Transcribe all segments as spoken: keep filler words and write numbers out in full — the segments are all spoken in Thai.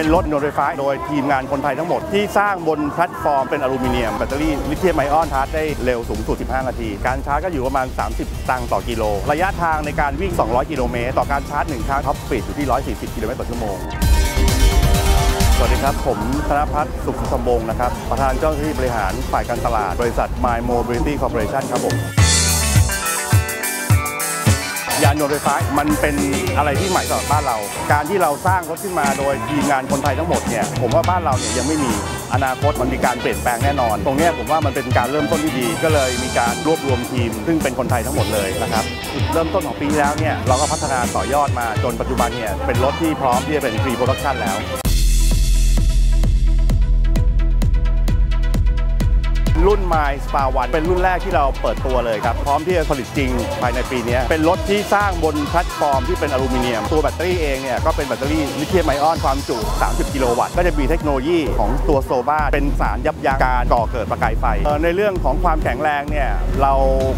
เป็นรถยนต์ไฟฟ้าโดยทีมงานคนไทยทั้งหมดที่สร้างบนแพลตฟอร์มเป็นอลูมิเนียมแบตเตอรี่ลิเธียมไอออนชาร์จได้เร็วสูงสุดสิบห้านาทีการชาร์จก็อยู่ประมาณสามสิบตังค์ต่อกิโลระยะทางในการวิ่งสองร้อยกิโลเมตรต่อการชาร์จหนึ่งครั้งท็อปสปีดอยู่ที่หนึ่งร้อยสี่สิบกิโลเมตรต่อชั่วโมงสวัสดีครับผมธนภัทร สุขสมวงศ์นะครับประธานเจ้าหน้าที่บริหารฝ่ายการตลาดบริษัท mymobility corporation ครับผมยานยนต์ไฟฟ้ามันเป็นอะไรที่ใหม่สำหรับบ้านเราการที่เราสร้างรถขึ้นมาโดยทีมงานคนไทยทั้งหมดเนี่ยผมว่าบ้านเราเนี่ยยังไม่มีอนาคตมันมีการเปลี่ยนแปลงแน่นอนตรงนี้ผมว่ามันเป็นการเริ่มต้นที่ดีก็เลยมีการรวบรวมทีมซึ่งเป็นคนไทยทั้งหมดเลยนะครับเริ่มต้นของปีแล้วเนี่ยเราก็พัฒนาต่อยอดมาจนปัจจุบันเนี่ยเป็นรถที่พร้อมที่จะเป็น pre production แล้วรุ่น My Star One เป็นรุ่นแรกที่เราเปิดตัวเลยครับพร้อมที่จะผลิตจริงภายในปีนี้เป็นรถที่สร้างบนแพลตฟอร์มที่เป็นอลูมิเนียมตัวแบตเตอรี่เองเนี่ยก็เป็นแบตเตอรี่ลิเธียมไอออนความจุสามสิบกิโลวัตต์ก็จะมีเทคโนโลยีของตัวโซล่าเป็นสารยับยั้งการก่อเกิดประกายไฟในเรื่องของความแข็งแรงเนี่ยเรา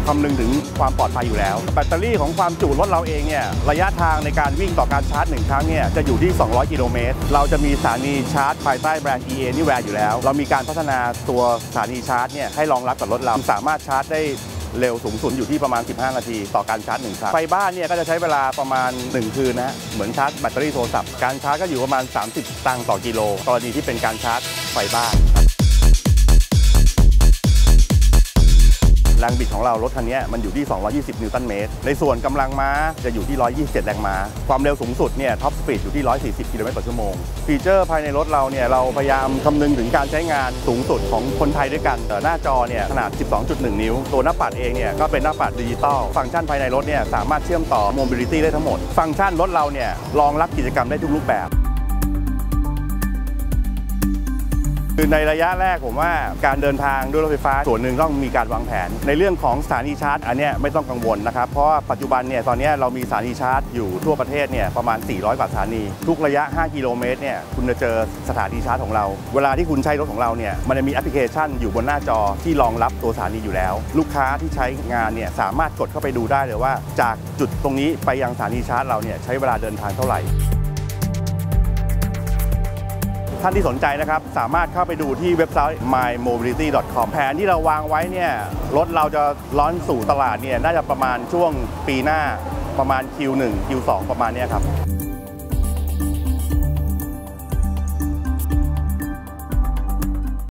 คำนึงถึงความปลอดภัยอยู่แล้วแบตเตอรี่ของความจุรถเราเองเนี่ยระยะทางในการวิ่งต่อการชาร์จหนึ่งครั้งเนี่ยจะอยู่ที่สองร้อยกิโลเมตรเราจะมีสถานีชาร์จภายใต้แบรนด์ อี เอ Anywhere อยู่แล้วเรามีการพัฒนาตัวสถานีชาร์จให้รองรับกับรถเราสามารถชาร์จได้เร็วสูงสุดอยู่ที่ประมาณสิบห้านาทีต่อการชาร์จหนึ่งครั้งไฟบ้านเนี่ยก็จะใช้เวลาประมาณหนึ่งคืนนะเหมือนชาร์จแบตเตอรี่โทรศัพท์การชาร์จก็อยู่ประมาณสามสิบตังค์ต่อกิโลกรณีที่เป็นการชาร์จไฟบ้านแรงบิดของเรารถคันนี้มันอยู่ที่สองร้อยยี่สิบนิวตันเมตรในส่วนกำลังม้าจะอยู่ที่หนึ่งร้อยยี่สิบเจ็ดแรงม้าความเร็วสูงสุดเนี่ยท็อปสปีดอยู่ที่หนึ่งร้อยสี่สิบกิโลเมตรต่อชั่วโมงฟีเจอร์ภายในรถเราเนี่ยเราพยายามคำนึงถึงการใช้งานสูงสุดของคนไทยด้วยกันหน้าจอเนี่ยขนาด สิบสองจุดหนึ่ง นิ้วตัวหน้าปัดเองเนี่ยก็เป็นหน้าปัดดิจิตอลฟังก์ชันภายในรถเนี่ยสามารถเชื่อมต่อ Mobility ได้ทั้งหมดฟังก์ชันรถเราเนี่ยรองรับกิจกรรมได้ทุกรูปแบบคือในระยะแรกผมว่าการเดินทางด้วยรถไฟฟ้าส่วนหนึ่งต้องมีการวางแผนในเรื่องของสถานีชาร์จอันนี้ไม่ต้องกังวลนะครับเพราะปัจจุบันเนี่ยตอนนี้เรามีสถานีชาร์จอยู่ทั่วประเทศเนี่ยประมาณสี่ร้อยกว่าสถานีทุกระยะห้ากิโลเมตรเนี่ยคุณจะเจอสถานีชาร์จของเราเวลาที่คุณใช้รถของเราเนี่ยมันจะมีแอปพลิเคชันอยู่บนหน้าจอที่รองรับตัวสถานีอยู่แล้วลูกค้าที่ใช้งานเนี่ยสามารถกดเข้าไปดูได้เลยว่าจากจุดตรงนี้ไปยังสถานีชาร์จเราเนี่ยใช้เวลาเดินทางเท่าไหร่ท่านที่สนใจนะครับสามารถเข้าไปดูที่เว็บไซต์ mymobility ดอท com แผนที่เราวางไว้เนี่ยรถเราจะล้อนสู่ตลาดเนี่ยน่าจะประมาณช่วงปีหน้าประมาณ คิว หนึ่ง คิว สอง ประมาณนี้ครับ